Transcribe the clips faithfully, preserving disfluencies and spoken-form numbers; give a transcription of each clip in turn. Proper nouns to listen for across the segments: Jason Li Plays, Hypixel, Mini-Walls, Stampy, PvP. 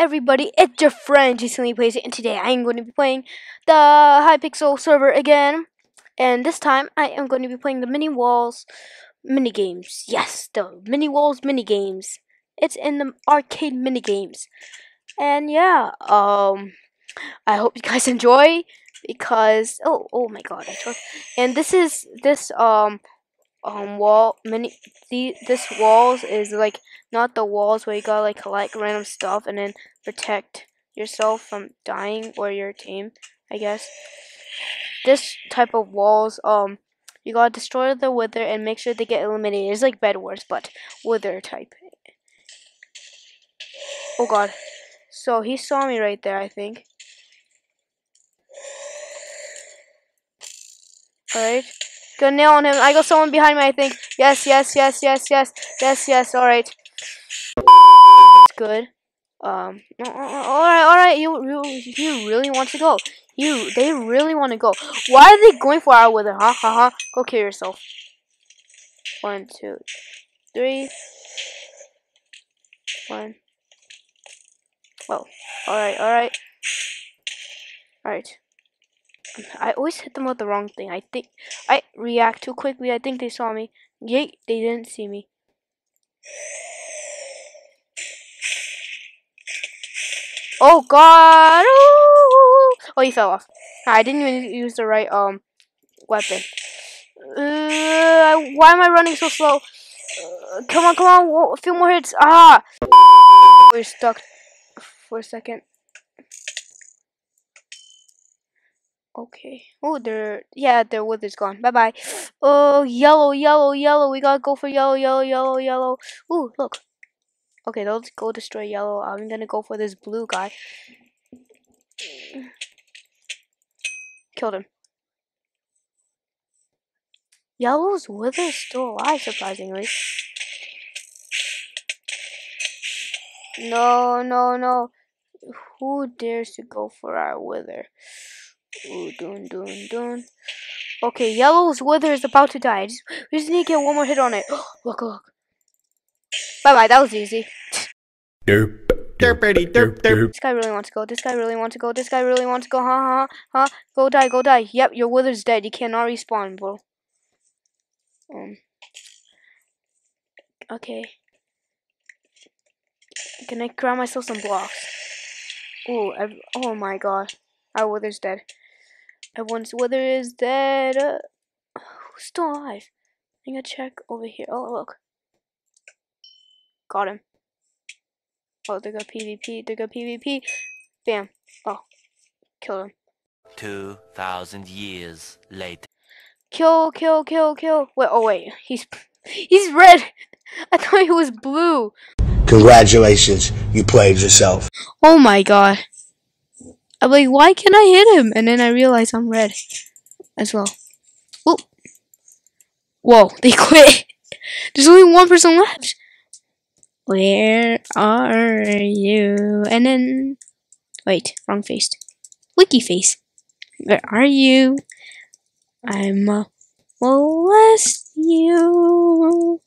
everybody, it's your friend Jason Li Plays, and today I am going to be playing the Hypixel server again. And this time I am going to be playing the Mini-Walls minigames. Yes, the Mini-Walls minigames. It's in the arcade minigames. And yeah, um, I hope you guys enjoy, because, oh, oh my god, I chose. And this is, this, um, um, wall, mini, the, this walls is like, not the walls where you gotta like collect random stuff and then protect yourself from dying or your team, I guess. This type of walls, um, you gotta destroy the wither and make sure they get eliminated. It's like Bed Wars, but wither type. Oh god. So he saw me right there, I think. Alright. Gonna nail on him. I got someone behind me, I think. Yes, yes, yes, yes, yes. Yes, yes, alright. It's good. Um alright, alright, you you you really want to go. You they really want to go. Why are they going for our wither, huh? Haha. Go kill yourself. One, two, three. One. Well, alright, alright. Alright. I always hit them with the wrong thing. I think I react too quickly. I think they saw me. Yay, they didn't see me. Oh god! Ooh. Oh, he fell off. I didn't even use the right um weapon. Uh, why am I running so slow? Uh, come on, come on! Whoa, a few more hits. Ah! We're stuck for a second. Okay. Oh, they're yeah, their wood is gone. Bye bye. Oh, yellow, yellow, yellow. We gotta go for yellow, yellow, yellow, yellow. Ooh, look. Okay, let's go destroy yellow. I'm gonna go for this blue guy. Killed him. Yellow's wither is still alive, surprisingly. No, no, no. Who dares to go for our wither? Ooh, doon, doon, doon. Okay, yellow's wither is about to die. Just, we just need to get one more hit on it. Look, look. Bye-bye, that was easy. Derp, derp, derp, derp, derp. This guy really wants to go. This guy really wants to go. This guy really wants to go. Ha, ha, ha. Go die, go die. Yep, your wither's dead. You cannot respawn, bro. Um. Okay. Can I grab myself some blocks? Ooh, every oh my god. Our wither's dead. Everyone's wither is dead. Uh, who's still alive? I'm gonna check over here. Oh, look. Got him. Oh, they got PvP. They got PvP. Bam. Oh. Killed him. two thousand years later. Kill, kill, kill, kill. Wait, oh wait. He's, he's red. I thought he was blue. Congratulations, you played yourself. Oh my god. I'm like, why can't I hit him? And then I realize I'm red as well. Whoa. Whoa, they quit. There's only one person left. Where are you? And then... Wait, wrong face. Wiki face. Where are you? I'm... Uh, molest you.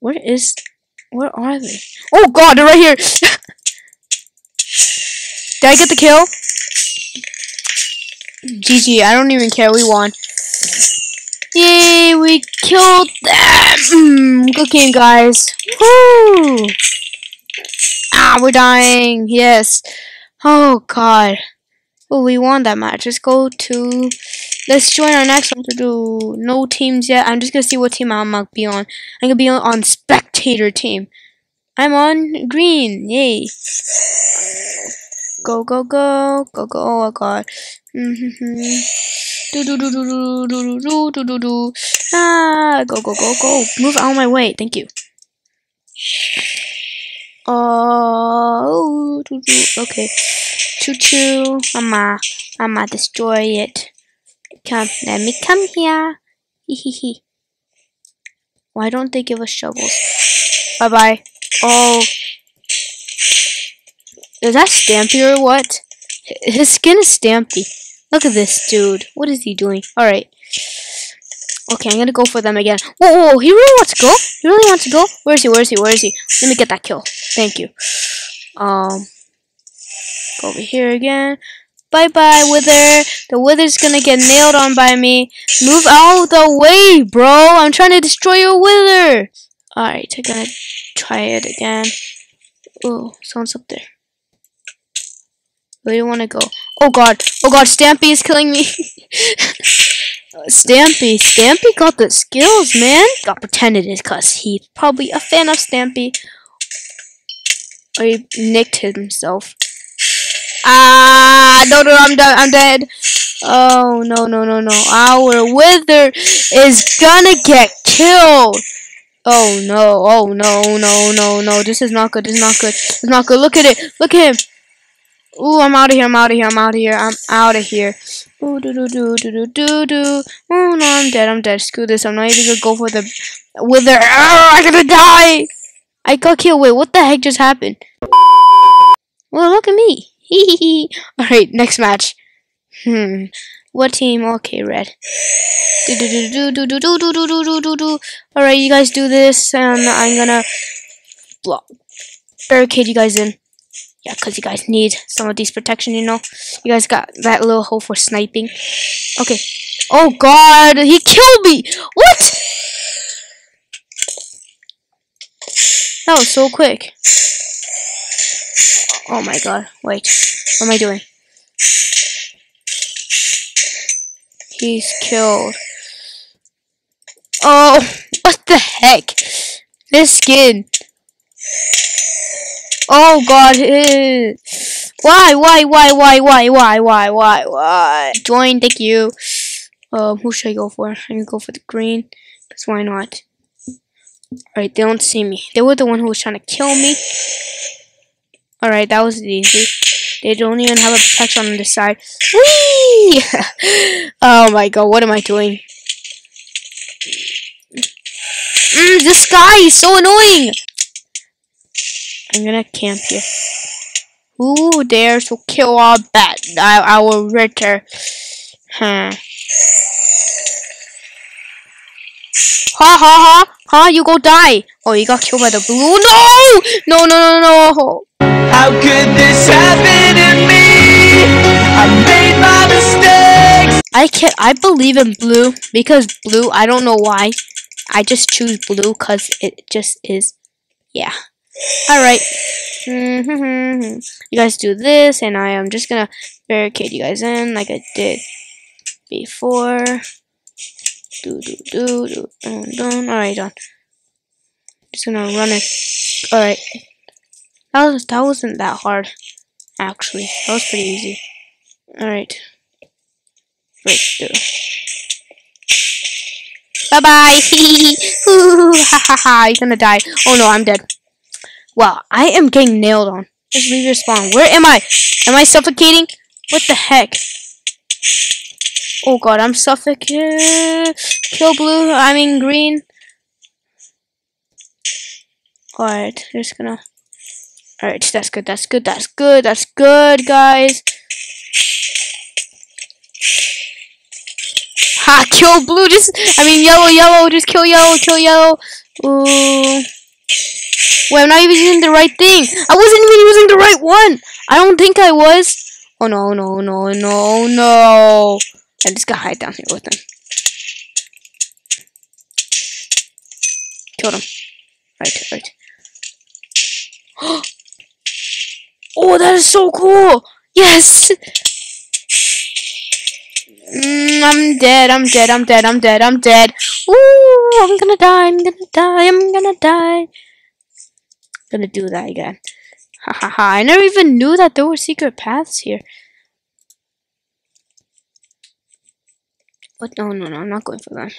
Where is, where are they? Oh god, they're right here! Did I get the kill? G G, I don't even care, we won. Yay, we killed them! Good game, guys. Woo! Ah, we're dying, yes. Oh god. Oh, we won that match. Let's go to... Let's join our next one to do no teams yet. I'm just going to see what team I'm going to be on. I'm going to be on, on spectator team. I'm on green. Yay. Go, go, go. Go, go. Oh, God. Mm-hmm. Do, do, do, do, do, do, do, do, do. Ah, go, go, go, go. Move out of my way. Thank you. Oh, do, do. Okay. Choo-choo, I'ma, I'ma destroy it. Come, let me come here. Hee-hee-hee. Why don't they give us shovels? Bye-bye. Oh. Is that Stampy or what? His skin is Stampy. Look at this dude. What is he doing? Alright. Okay, I'm gonna go for them again. Whoa, whoa, whoa, he really wants to go? He really wants to go? Where is he? Where is he? Where is he? Let me get that kill. Thank you. Um, go over here again. Bye bye, Wither. The Wither's gonna get nailed on by me. Move out of the way, bro. I'm trying to destroy your Wither. Alright, I'm gonna try it again. Oh, someone's up there. Where do you wanna go? Oh god. Oh god, Stampy is killing me. Stampy. Stampy got the skills, man. Gotta pretend it is because he's probably a fan of Stampy. Or he nicked himself. Ah, no, no, I'm dead. I'm dead. Oh, no, no, no, no. Our Wither is gonna get killed. Oh, no. Oh, no, no, no, no. This is not good. This is not good. It's not good. Look at it. Look at him. Ooh, I'm out of here. I'm out of here. I'm out of here. I'm out of here. Ooh, do, do, do, do, do, do. Oh, no, I'm dead. I'm dead. Screw this. I'm not even gonna go for the Wither. Oh, I'm gonna die. I got killed. Wait, what the heck just happened? Well, look at me. Alright, next match. Hmm. What team? Okay, red. Alright, you guys do this, and I'm gonna block. Barricade you guys in. Yeah, because you guys need some of these protection, you know? You guys got that little hole for sniping. Okay. Oh god, he killed me! What? That was so quick. Oh my god, wait, what am I doing? He's killed. Oh, what the heck? This skin. Oh god, why, why, why, why, why, why, why, why, why? Join, thank you. Um, who should I go for? I'm gonna go for the green, because why not? Alright, they don't see me. They were the one who was trying to kill me. Alright, that was easy. They don't even have a protection on the side. Whee! Oh my god, what am I doing? Mm, this guy is so annoying! I'm gonna camp here. Who dares to kill our bat, our Ritter? Huh. Ha ha ha! Ha, you go die! Oh, you got killed by the blue. No! No, no, no, no! How could this happen to me? I made my mistakes. I can't. I believe in blue because blue. I don't know why. I just choose blue because it just is. Yeah. All right. Mm-hmm. You guys do this, and I am just gonna barricade you guys in like I did before. Do do do do. All right, done. Just gonna run it. All right. That, was, that wasn't that hard, actually. That was pretty easy. Alright. Breakthrough. Bye-bye! You're gonna die. Oh no, I'm dead. Wow, I am getting nailed on. Just leave your spawn. Where am I? Am I suffocating? What the heck? Oh god, I'm suffocating. Kill blue, I mean green. Alright, just gonna... Alright, that's good, that's good, that's good, that's good, guys. Ha, kill blue, just, I mean yellow, yellow, just kill yellow, kill yellow. Ooh. Wait, I'm not even using the right thing. I wasn't even using the right one. I don't think I was. Oh no, no, no, no, no. I just gotta hide down here with him. Killed him. Right, right. Oh. Oh, that is so cool! Yes! Mm, I'm dead, I'm dead, I'm dead, I'm dead, I'm dead. Ooh, I'm gonna die, I'm gonna die, I'm gonna die. I'm gonna do that again. Ha ha ha, I never even knew that there were secret paths here. But no, no, no, I'm not going for that.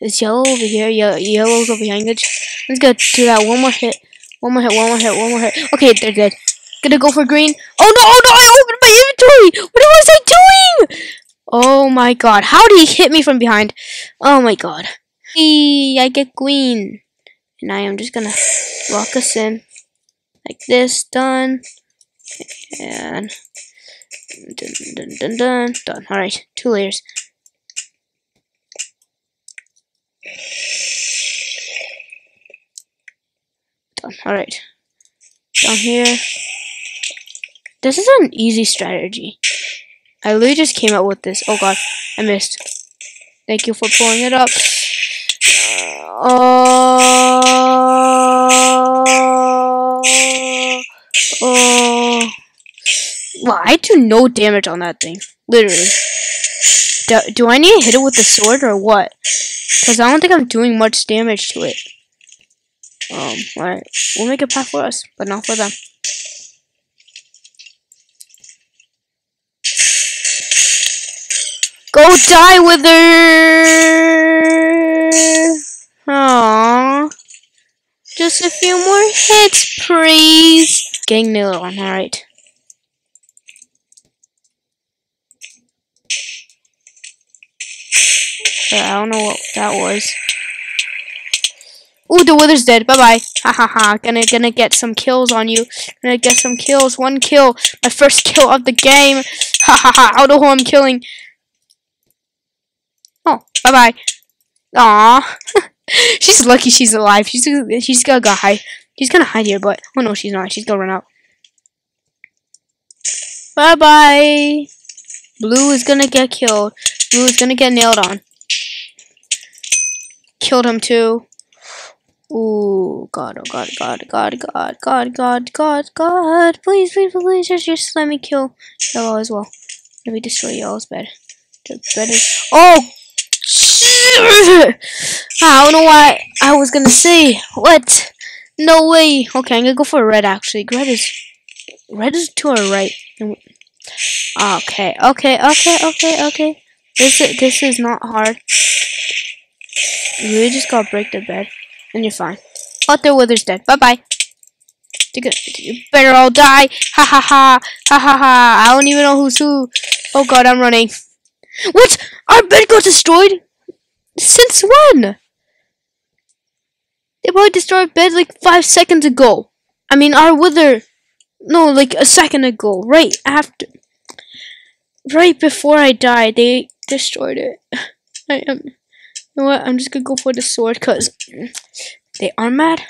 It's yellow over here, yellow, yellow's over here. I'm just gonna do that one more hit. One more hit, one more hit, one more hit. Okay, they're dead. Gonna go for green. Oh no, oh no, I opened my inventory! What was I doing? Oh my god, how did he hit me from behind? Oh my god. Eee, I get green. And I am just gonna lock us in. Like this, done. And dun dun dun dun done. Alright, two layers. Done. Alright. Down here. This is an easy strategy. I literally just came out with this. Oh god, I missed. Thank you for pulling it up. Oh, uh, oh! Uh, wow, I do no damage on that thing. Literally. Do, do I need to hit it with the sword or what? Because I don't think I'm doing much damage to it. Um. Alright, we'll make a path for us, but not for them. Go die, Wither! Aww. Just a few more hits, please. Getting nil on, alright. Yeah, I don't know what that was. Ooh, the Wither's dead. Bye bye. Ha ha ha. Gonna, gonna get some kills on you. Gonna get some kills. One kill. My first kill of the game. Ha ha ha. I don't know who I'm killing. Oh, bye-bye. Aw. She's lucky she's alive. She's she's gonna go hide. She's gonna hide here, but oh no, she's not. She's gonna run out. Bye-bye. Blue is gonna get killed. Blue is gonna get nailed on. Killed him too. Ooh, God, oh God, God, God, God, God, God, God, God. Please, please, please, just, just let me kill yellow as well. Let me destroy yellow's bed. The bed is oh. I don't know why I was gonna say what. No way. Okay, I'm gonna go for red actually. Red is red is to our right. Okay, okay, okay, okay, okay. This is this is not hard. You really just gotta break the bed, and you're fine. Out there, Wither's dead. Bye bye. You better all die. Ha ha ha ha ha ha. I don't even know who's who. Oh god, I'm running. What? Our bed got destroyed. Since when? They probably destroyed bed like five seconds ago. I mean, our Wither. No, like a second ago. Right after. Right before I died, they destroyed it. I am. You know what? I'm just gonna go for the sword because they are mad.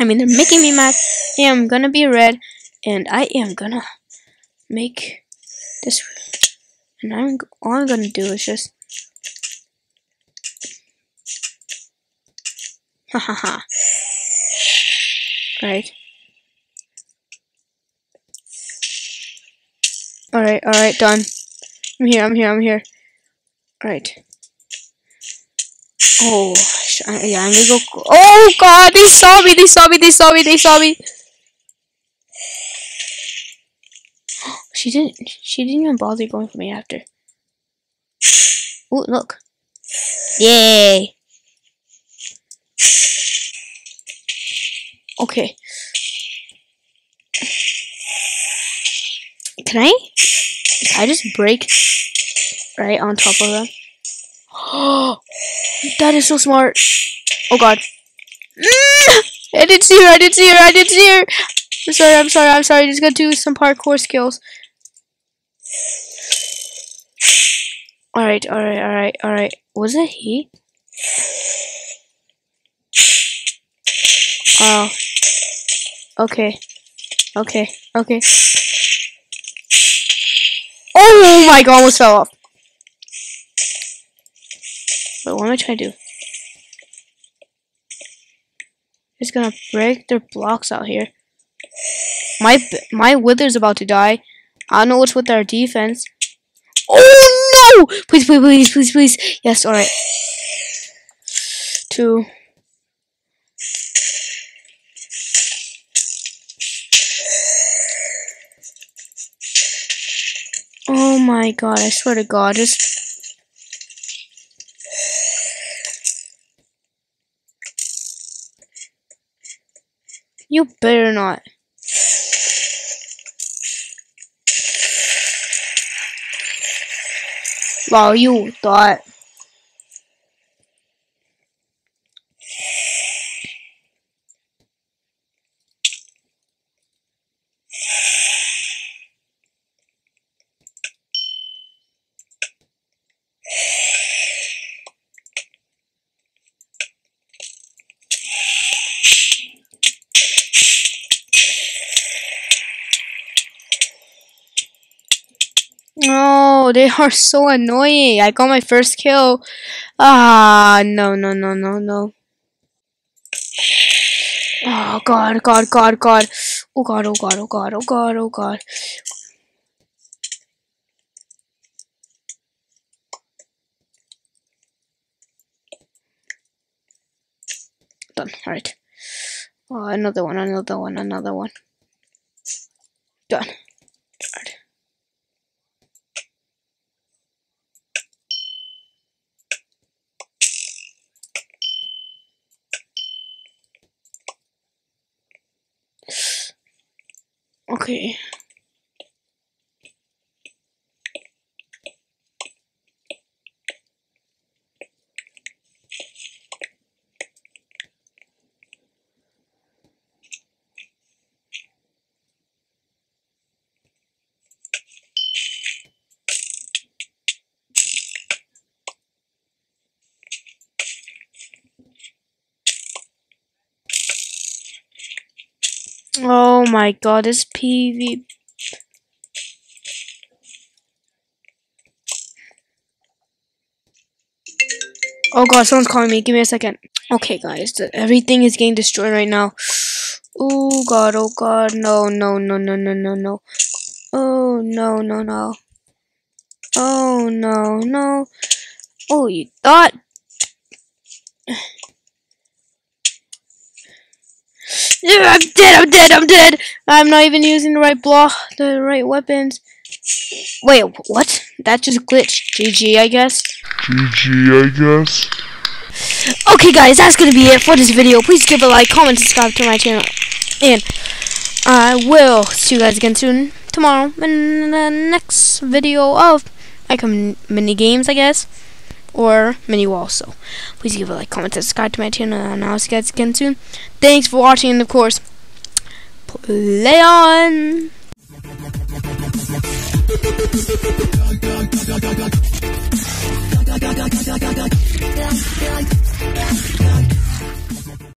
I mean, they're making me mad. I am gonna be red and I am gonna make this. And I'm, all I'm gonna do is just. Ha ha ha. Alright. Alright, alright, done. I'm here, I'm here, I'm here. Alright. Oh, sh I, yeah, I'm gonna go. Oh god, they saw me, they saw me, they saw me, they saw me. She didn't, she didn't even bother going for me after. Oh, look. Yay. Okay. Can I? Can I just break right on top of them? Oh, that is so smart. Oh god. Mm! I didn't see her. I didn't see her. I didn't see her. I'm sorry. I'm sorry. I'm sorry. I just gotta do some parkour skills. All right. All right. All right. All right. Was it he? Oh. Okay, okay, okay. Oh my god, I almost fell off. Wait, what am I trying to do? It's gonna break their blocks out here. My my Wither's about to die. I don't know what's with our defense. Oh no! Please, please, please, please, please. Yes, alright. Two. Oh my god, I swear to god, just you better not. Wow, you thought. Oh, they are so annoying. I got my first kill. Ah, no, no, no, no, no. Oh god, god, god, god. Oh god, oh god, oh god, oh god, oh god. Done, alright. Oh, another one, another one, another one. Done. Alright. Okay. Oh my god, this P V. Oh god, someone's calling me. Give me a second. Okay, guys, everything is getting destroyed right now. Oh god, oh god, no, no, no, no, no, no, no. Oh no, no, no. Oh no, no. Oh, you thought. I'm dead, I'm dead, I'm dead! I'm not even using the right block, the right weapons. Wait, what? That just glitched. G G, I guess. G G, I guess. Okay, guys, that's gonna be it for this video. Please give a like, comment, subscribe to my channel. And I will see you guys again soon, tomorrow, in the next video of, like, mini games, I guess. Or mini-walls. So please give a like, comment, subscribe to my channel, and I'll see you guys again soon. Thanks for watching, and of course, play on.